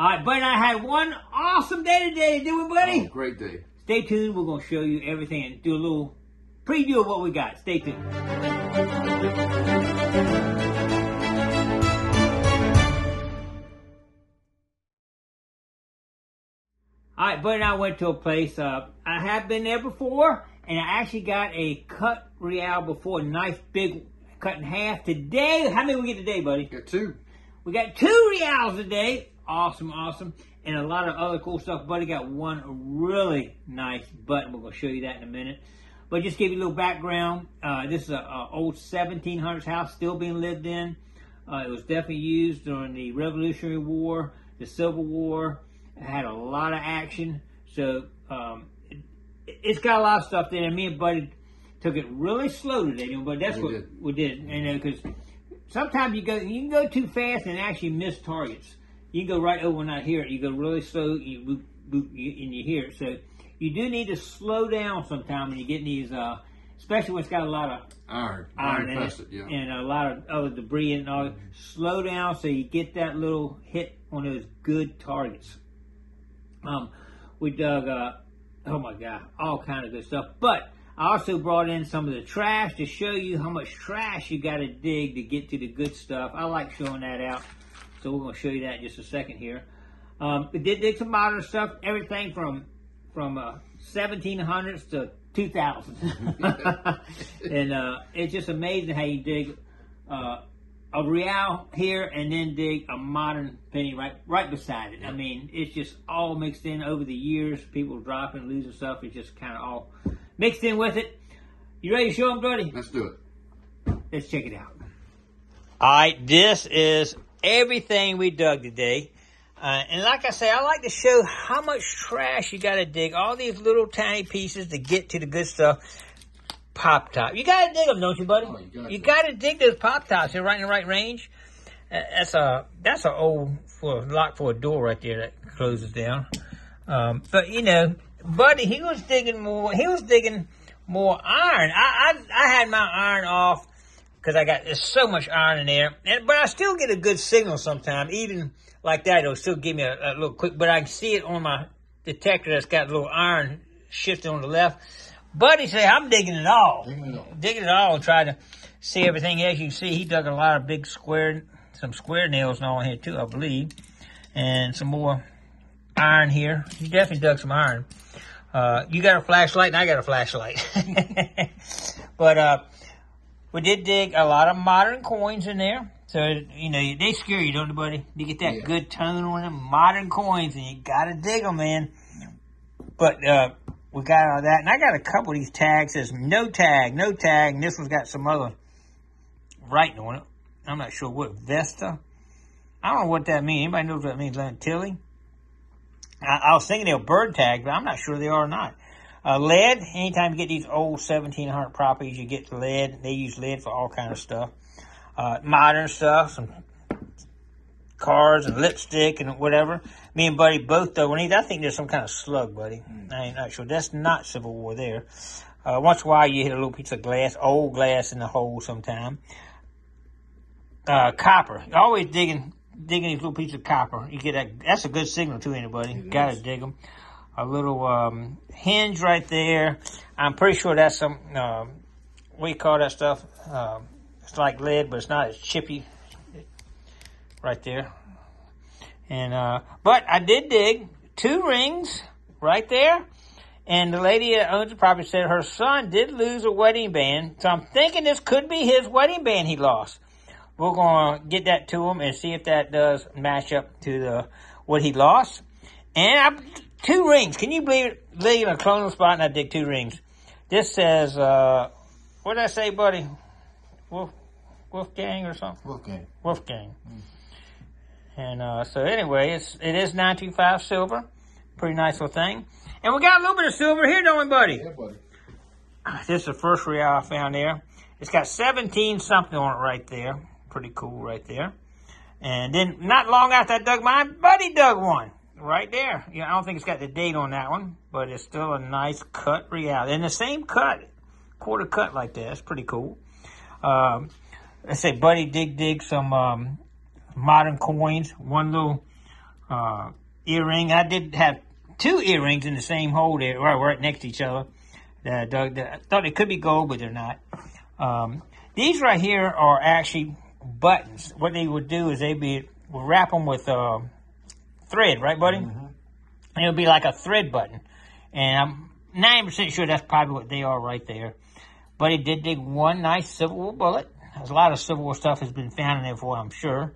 Alright, buddy and I had one awesome day today, didn't we, buddy? Oh, great day. Stay tuned. We're going to show you everything and do a little preview of what we got. Stay tuned. Alright, buddy and I went to a place. I have been there before, and I actually got a cut real before. A nice big cut in half. Today, how many did we get today, buddy? Got two. We got 2 reals today. Awesome, awesome. And a lot of other cool stuff. Buddy got one really nice button. We're going to show you that in a minute. But just give you a little background. This is an old 1700s house still being lived in. It was definitely used during the Revolutionary War, the Civil War. It had a lot of action. So it's got a lot of stuff there. And me and Buddy took it really slow today. But that's what we did. And because sometimes you can go too fast and actually miss targets. You go right over and I hear it. You go really slow, and you hear it. So you do need to slow down sometime when you get these, especially when it's got a lot of iron in it, yeah, and a lot of other debris and all. Slow down so you get that little hit on those good targets. We dug, oh my God, all kind of good stuff. But I also brought in some of the trash to show you how much trash you got to dig to get to the good stuff. I like showing that out. So we're going to show you that in just a second here. We did dig some modern stuff, everything from 1700s to 2000. And it's just amazing how you dig a real here and then dig a modern penny right beside it. I mean, it's just all mixed in over the years. People dropping, losing stuff. It's just kind of all mixed in with it. You ready to show them, buddy? Let's do it. Let's check it out. All right, this is everything we dug today, and like I say, I like to show how much trash you got to dig, all these little tiny pieces to get to the good stuff. Pop top, you got to dig them, don't you, buddy? Oh, you got to dig those pop tops. They're right in the right range. That's a old lock for a door right there that closes down. But you know, buddy, he was digging more iron. I had my iron off, because there's so much iron in there. But I still get a good signal sometimes. Even like that, it'll still give me a little quick. But I can see it on my detector that's got a little iron shifted on the left. Buddy said, I'm digging it all. Digging it all and trying to see everything else. You can see he dug a lot of big square nails and all in here too, I believe. And some more iron here. He definitely dug some iron. You got a flashlight and I got a flashlight. But, we did dig a lot of modern coins in there. So, you know, they scare you, don't they, buddy? You get that good tone on them, modern coins, and you got to dig them, man. But we got all that. And I got a couple of these tags. There's no tag, no tag. And this one's got some other writing on it. I'm not sure what. Vesta? I don't know what that means. Anybody knows what that means? Lentilli? I was thinking they were bird tag, but I'm not sure they are or not. Lead, anytime you get these old 1700 properties, you get lead. They use lead for all kind of stuff. Modern stuff, some cars and lipstick and whatever. Me and Buddy both, though, I think there's some kind of slug, buddy. I ain't not sure. That's not Civil War there. Once in a while, you hit a little piece of glass, old glass in the hole sometime. Copper. You're always digging these little pieces of copper. You get that. That's a good signal to anybody. Got to dig them. A little hinge right there. I'm pretty sure that's some, what do you call that stuff? It's like lead, but it's not as chippy. Right there. And but I did dig 2 rings right there. And the lady that owns the property said her son did lose a wedding band. So I'm thinking this could be his wedding band he lost. We're going to get that to him and see if that does match up to what he lost. And 2 rings. Can you believe it? Live in a clonal spot and I dig 2 rings. This says, what did I say, buddy? Wolfgang or something? Wolfgang. And so anyway, it is 925 silver. Pretty nice little thing. And we got a little bit of silver here, don't we, buddy? Yeah, buddy. This is the first real I found there. It's got 17 something on it right there. Pretty cool right there. And then not long after I dug mine, Buddy dug one. Right there. Yeah, I don't think it's got the date on that one, but it's still a nice cut real. And the same cut, quarter cut like that. It's pretty cool. Let's say Buddy dig some modern coins. One little earring. I did have two earrings in the same hole there, right next to each other. I thought they could be gold, but they're not. These right here are actually buttons. What they would do is we'll wrap them with thread, right, buddy? Mm-hmm. And it'll be like a thread button. And I'm 90% sure that's probably what they are right there. But he did dig one nice Civil War bullet. There's a lot of Civil War stuff has been found in there for, I'm sure.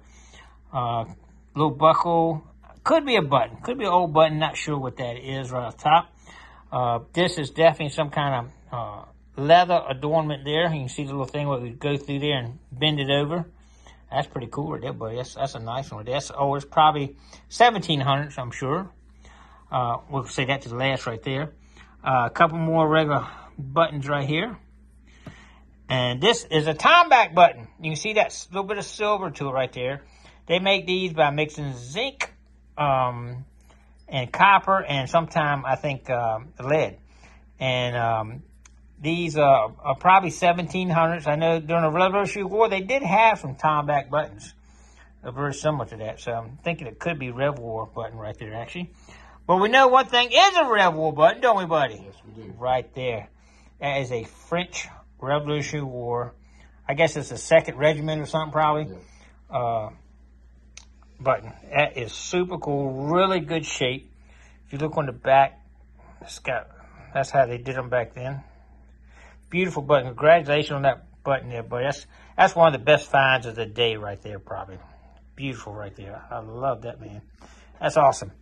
Little buckle. Could be a button. Could be an old button. Not sure what that is right off top. This is definitely some kind of leather adornment there. You can see the little thing where we go through there and bend it over. That's pretty cool right there, buddy. That's a nice one. It's probably 1700s, I'm sure. We'll say that to the last right there. A couple more regular buttons right here. And this is a Tomback button. You can see that little bit of silver to it right there. They make these by mixing zinc and copper and sometimes, I think, lead. And these are probably 1700s. I know during the Revolutionary War, they did have some Tomback buttons. They're very similar to that. So I'm thinking it could be Rev War button right there, actually. But we know one thing is a Rev War button, don't we, buddy? Yes, we do. Right there. That is a French Revolutionary War. I guess it's the 2nd Regiment or something, probably. Yeah. Button. That is super cool. Really good shape. If you look on the back, that's how they did them back then. Beautiful button. Congratulations on that button there, buddy. That's one of the best finds of the day right there, probably. Beautiful right there. I love that, man. That's awesome.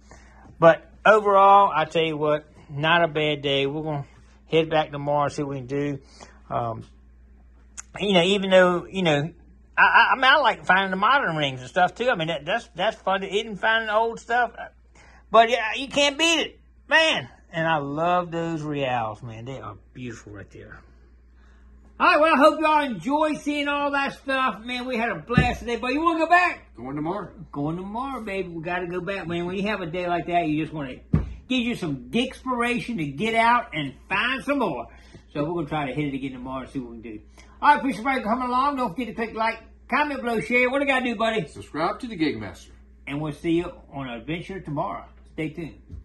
But overall, I tell you what, not a bad day. We're going to head back tomorrow and see what we can do. Even though, I like finding the modern rings and stuff, too. I mean, that's fun to even finding the old stuff. But you can't beat it, man. And I love those reals, man. They are beautiful right there. All right, well, I hope y'all enjoy seeing all that stuff. Man, we had a blast today, but you want to go back? Going tomorrow. Going tomorrow, baby. We got to go back, man. When you have a day like that, you just want to give you some inspiration to get out and find some more. So we're going to try to hit it again tomorrow and see what we can do. All right, appreciate everybody coming along. Don't forget to click like, comment below, share. What do I got to do, buddy? Subscribe to the Gigmaster. And we'll see you on an adventure tomorrow. Stay tuned.